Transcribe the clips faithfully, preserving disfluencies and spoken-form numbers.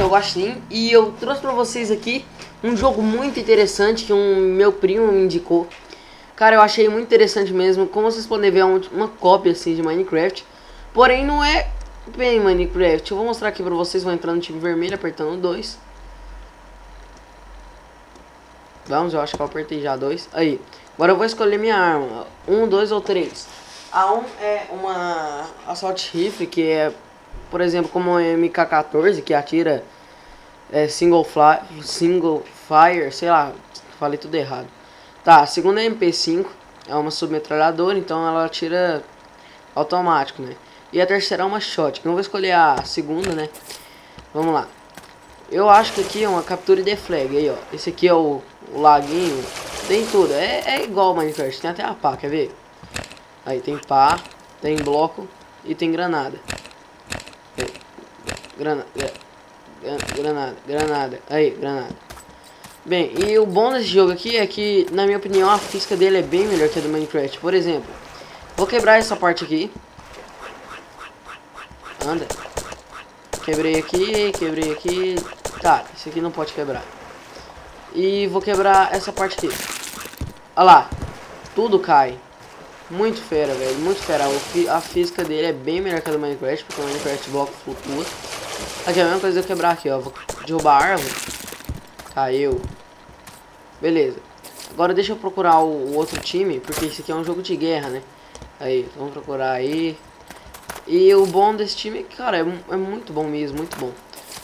que é o Guaxinim, e eu trouxe pra vocês aqui um jogo muito interessante que um meu primo me indicou. Cara, eu achei muito interessante mesmo. Como vocês podem ver, é uma cópia assim de Minecraft, porém não é bem Minecraft. Eu vou mostrar aqui pra vocês, vou entrar no time vermelho apertando dois. Vamos, eu acho que eu apertei já dois. Aí, agora eu vou escolher minha arma, um, dois ou três. A um é uma assault rifle, que é, por exemplo, como a M K quatorze, que atira é, single, fly, single fire, sei lá, falei tudo errado. Tá, a segunda é M P cinco, é uma submetralhadora, então ela atira automático, né? E a terceira é uma shot, que eu vou escolher a segunda, né? Vamos lá. Eu acho que aqui é uma captura de flag, aí ó, esse aqui é o, o laguinho, tem tudo, é, é igual Minecraft, tem até a pá, quer ver? Aí tem pá, tem bloco e tem granada. Granada, granada, granada, aí, granada. Bem, e o bom desse jogo aqui é que, na minha opinião, a física dele é bem melhor que a do Minecraft. Por exemplo, vou quebrar essa parte aqui. Anda. Quebrei aqui, quebrei aqui. Tá, isso aqui não pode quebrar. E vou quebrar essa parte aqui. Olha lá, tudo cai. Muito fera, velho, muito fera. A física dele é bem melhor que a do Minecraft, porque o Minecraft bloco flutua. Aqui é a mesma coisa eu quebrar aqui, ó. Vou derrubar a árvore. Caiu. Beleza. Agora deixa eu procurar o, o outro time, porque esse aqui é um jogo de guerra, né? Aí, vamos procurar aí. E o bom desse time, cara, é, é muito bom mesmo, muito bom.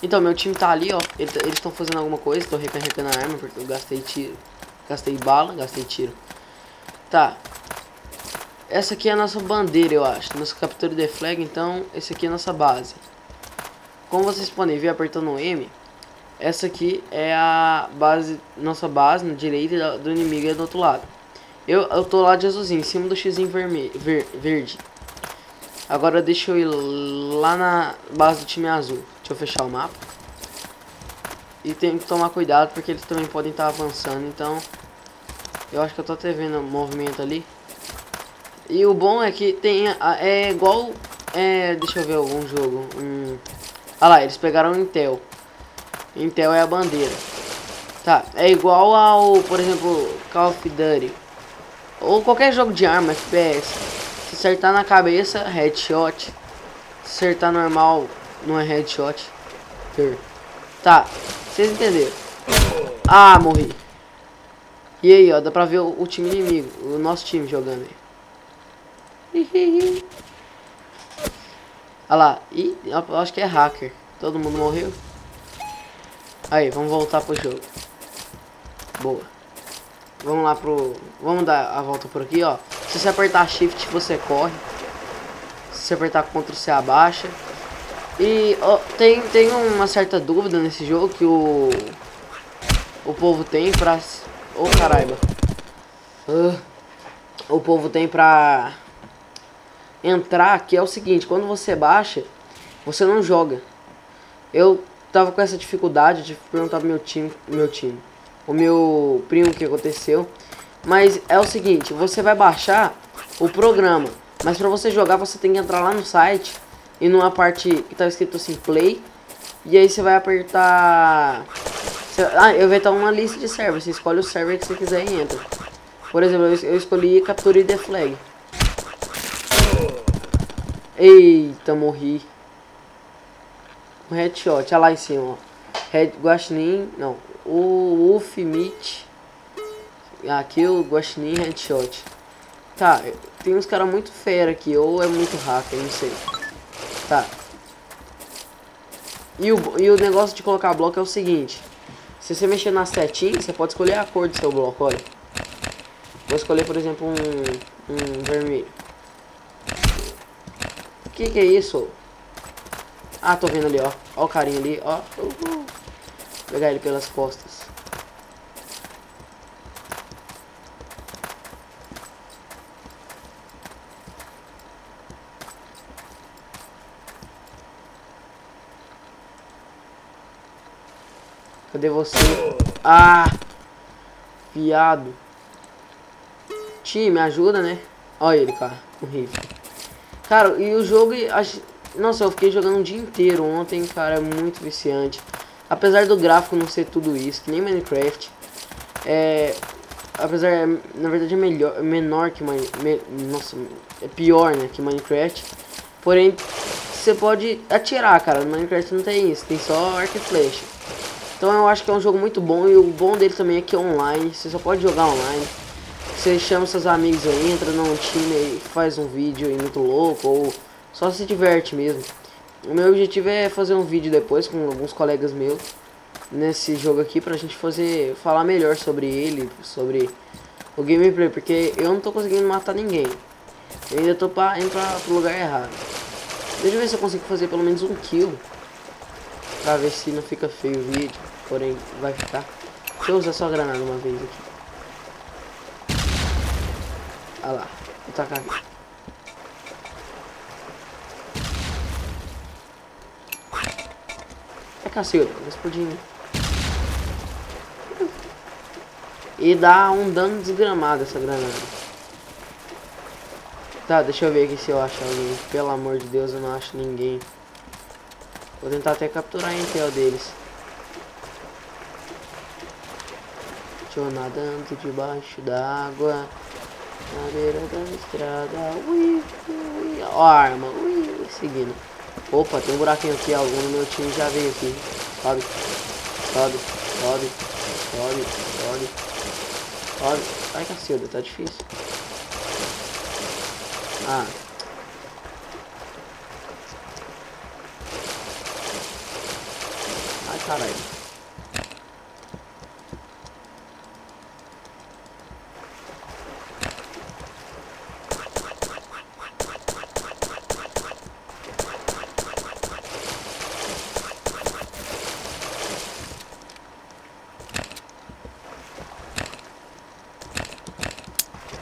Então, meu time tá ali, ó. Eles estão fazendo alguma coisa, tô recarregando a arma, porque eu gastei tiro. Gastei bala, gastei tiro. Tá. Essa aqui é a nossa bandeira, eu acho. Nossa captura de flag, então, esse aqui é a nossa base. Como vocês podem ver, apertando o M, essa aqui é a base, nossa base, na direita do inimigo e do outro lado. Eu, eu tô lá de azulzinho, em cima do xizinho vermelho, ver, verde. Agora deixa eu ir lá na base do time azul. Deixa eu fechar o mapa. E tem que tomar cuidado, porque eles também podem estar avançando, então... Eu acho que eu tô até vendo o movimento ali. E o bom é que tem... A, é igual... É, deixa eu ver algum jogo. Hum, ah lá, eles pegaram o Intel. Intel é a bandeira. Tá, é igual ao, por exemplo, Call of Duty. Ou qualquer jogo de arma, F P S. Se acertar na cabeça, headshot. Se acertar normal, não é headshot. Tá, vocês entenderam. Ah, morri. E aí, ó, dá pra ver o, o time inimigo. O nosso time jogando aí. Olha lá, e eu acho que é hacker. Todo mundo morreu. Aí, vamos voltar pro jogo. Boa. Vamos lá pro... Vamos dar a volta por aqui, ó. Se você apertar shift, você corre. Se você apertar contra, você abaixa. E ó, tem, tem uma certa dúvida nesse jogo que o... O povo tem pra... Ô, oh, caraiba. Uh, o povo tem pra... Entrar, que é o seguinte, quando você baixa, você não joga. Eu tava com essa dificuldade de perguntar pro meu time, meu time, o meu primo, o que aconteceu. Mas é o seguinte, você vai baixar o programa, mas pra você jogar você tem que entrar lá no site e numa parte que tá escrito assim, play. E aí você vai apertar... Ah, eu vou entrar uma lista de server, você escolhe o server que você quiser e entra. Por exemplo, eu escolhi capture the flag. Eita, morri. Um headshot, olha lá em cima, ó. Red Guaxinim, não. O Wolf Meat. Aqui o Guaxinim headshot. Tá, tem uns caras muito fera aqui. Ou é muito hacker, não sei. Tá. E o, e o negócio de colocar bloco é o seguinte. Se você mexer na setinha, você pode escolher a cor do seu bloco, olha. Vou escolher, por exemplo, um, um vermelho. Que que é isso? Ah, tô vendo ali, ó. Ó o carinha ali, ó. Uhul. Vou pegar ele pelas costas. Cadê você? Ah! Viado. Ti, me ajuda, né? Olha ele, cara. Horrível. Cara, e o jogo... Nossa, eu fiquei jogando um dia inteiro ontem, cara, é muito viciante. Apesar do gráfico não ser tudo isso, que nem Minecraft, é, apesar, na verdade é melhor, menor que Minecraft, me, nossa, é pior, né, que Minecraft, porém, você pode atirar, cara, no Minecraft não tem isso, tem só arco e flecha. Então eu acho que é um jogo muito bom, e o bom dele também é que é online, você só pode jogar online. Você chama seus amigos aí, entra num time e faz um vídeo aí muito louco, ou só se diverte mesmo. O meu objetivo é fazer um vídeo depois com alguns colegas meus nesse jogo aqui pra gente fazer, falar melhor sobre ele, sobre o gameplay, porque eu não tô conseguindo matar ninguém. Eu ainda tô pra entrar pro lugar errado. Deixa eu ver se eu consigo fazer pelo menos um kill, pra ver se não fica feio o vídeo, porém vai ficar. Deixa eu usar só a granada uma vez aqui. Olha lá, vou tacar aqui. É cacilda, vou explodir em mim. E dá um dano desgramado essa granada. Tá, deixa eu ver aqui se eu acho alguém. Pelo amor de Deus, eu não acho ninguém. Vou tentar até capturar a Intel deles. Deixa eu nadando debaixo d'água. Na beira da estrada, ui, ui, ó a arma, ui, seguindo. Opa, tem um buraquinho aqui, algum do meu time já veio aqui. Sobe, sobe, sobe, sobe, sobe, sobe. Ai, cacilda, tá difícil. Ah. Ai, caralho.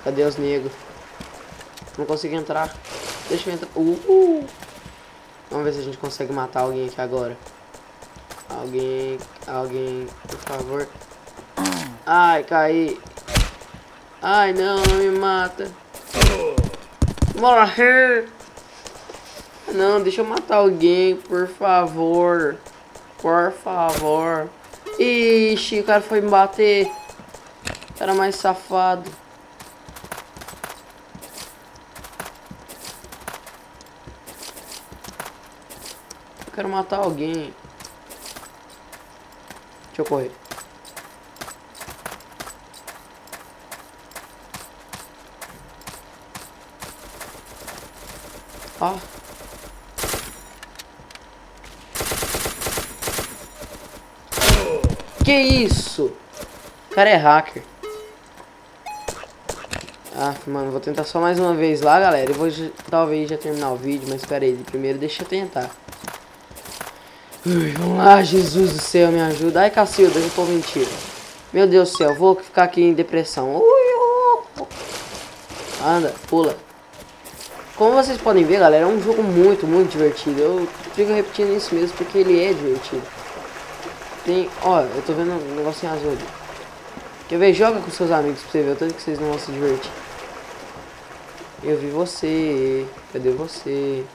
Cadê os negros? Não consigo entrar. Deixa eu entrar. Uh, uh. Vamos ver se a gente consegue matar alguém aqui agora. Alguém, alguém, por favor. Ai, caí. Ai, não, não me mata. Morrer. Não, deixa eu matar alguém, por favor. Por favor. Ixi, o cara foi me bater. O cara mais safado. Quero matar alguém. Deixa eu correr. Ah. Que isso? O cara é hacker. Ah, mano, vou tentar só mais uma vez lá, galera. Eu vou talvez já terminar o vídeo, mas espera aí. Primeiro deixa eu tentar. Ui, vamos lá, Jesus do céu, me ajuda. Ai, cacilda, eu tô mentindo. Meu Deus do céu, vou ficar aqui em depressão. Ui, uh. Anda, pula. Como vocês podem ver, galera, é um jogo muito, muito divertido. Eu fico repetindo isso mesmo, porque ele é divertido. Tem, ó, eu tô vendo um negócio em azul ali. Quer ver? Joga com seus amigos pra você ver o tanto que vocês não vão se divertir. Eu vi você. Cadê você?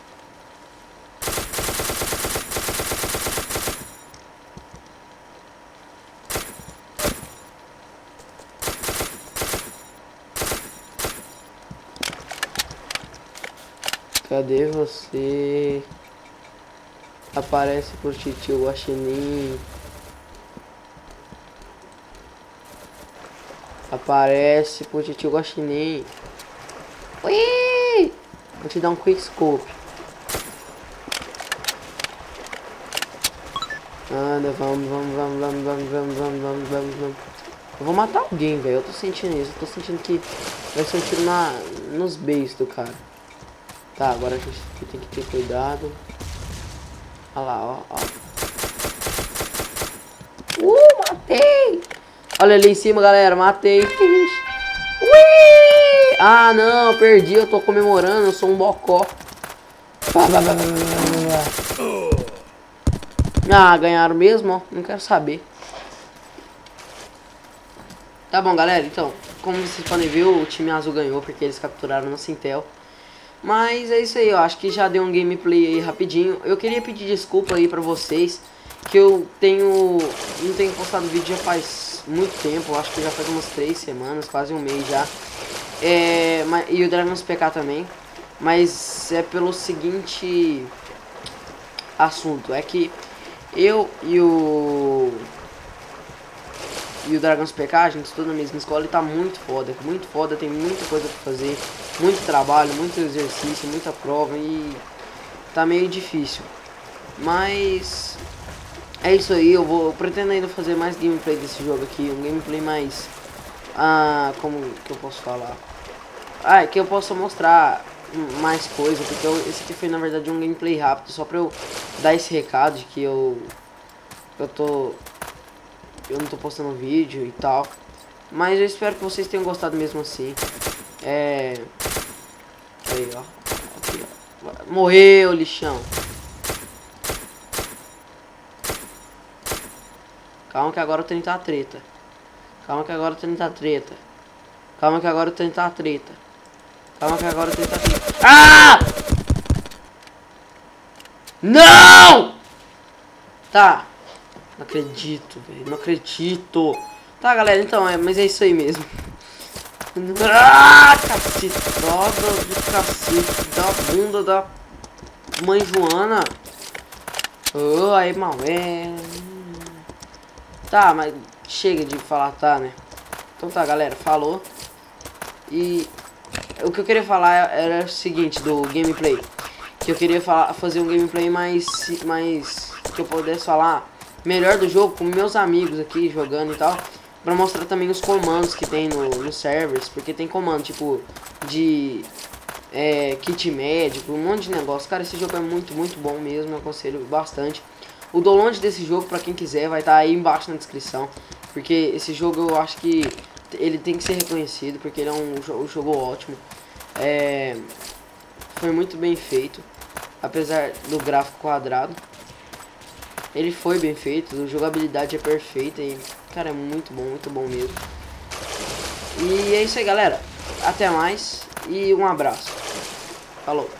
Cadê você? Aparece por titio Guaxinim. Aparece por titio Guaxinim. Ui! Vou te dar um quick scope. Anda, vamos, vamos, vamos, vamos, vamos, vamos, vamos, vamos, vamos, vamos. Eu vou matar alguém, velho. Eu tô sentindo isso. Eu tô sentindo que vai ser um tiro na, nos beijos do cara. Tá, agora a gente tem que ter cuidado. Olha lá, ó, ó. Uh, matei! Olha ali em cima, galera, matei. Ui! Ah, não, perdi, eu tô comemorando, eu sou um bocó. Ah, ganharam mesmo, ó, não quero saber. Tá bom, galera, então, como vocês podem ver, o time azul ganhou, porque eles capturaram nossa Intel. Mas é isso aí, eu acho que já deu um gameplay aí rapidinho. Eu queria pedir desculpa aí pra vocês que eu tenho, não tenho postado vídeo já faz muito tempo, acho que já faz umas três semanas, quase um mês já. É, e o DragãoXPK também, mas é pelo seguinte assunto, é que eu e o e o DragãoXPK, a gente estuda na mesma escola e tá muito foda, muito foda, tem muita coisa pra fazer, muito trabalho, muito exercício, muita prova e tá meio difícil, mas é isso aí. Eu vou, eu pretendo ainda fazer mais gameplay desse jogo aqui, um gameplay mais, ah, como que eu posso falar, ah, é que eu posso mostrar mais coisa, porque eu, esse aqui foi na verdade um gameplay rápido, só pra eu dar esse recado de que eu eu tô eu não tô postando vídeo e tal, mas eu espero que vocês tenham gostado mesmo assim. É aí, ó, aqui, ó. Morreu, lixão. Calma que agora o trem tá treta. Calma que agora o trem tá treta. Calma que agora o trem tá treta. Calma que agora o trem tá treta. Ah! Não! Tá. Não acredito, velho. Não acredito. Tá, galera, então, é, mas é isso aí mesmo. Ah, cacete. Droga de cacete. Da bunda da mãe Joana. Oh, aí, mal é. Tá, mas chega de falar tá, né? Então tá, galera, falou. E o que eu queria falar era o seguinte do gameplay. Que eu queria falar, fazer um gameplay mais, mais que eu pudesse falar melhor do jogo com meus amigos aqui jogando e tal. Pra mostrar também os comandos que tem no, nos servers. Porque tem comando tipo de é, kit médico, um monte de negócio. Cara, esse jogo é muito, muito bom mesmo. Eu aconselho bastante. O download desse jogo, pra quem quiser, vai estar tá aí embaixo na descrição. Porque esse jogo eu acho que ele tem que ser reconhecido, porque ele é um jogo, um jogo ótimo. É, foi muito bem feito, apesar do gráfico quadrado. Ele foi bem feito, a jogabilidade é perfeita e, cara, é muito bom, muito bom mesmo. E é isso aí, galera. Até mais e um abraço. Falou.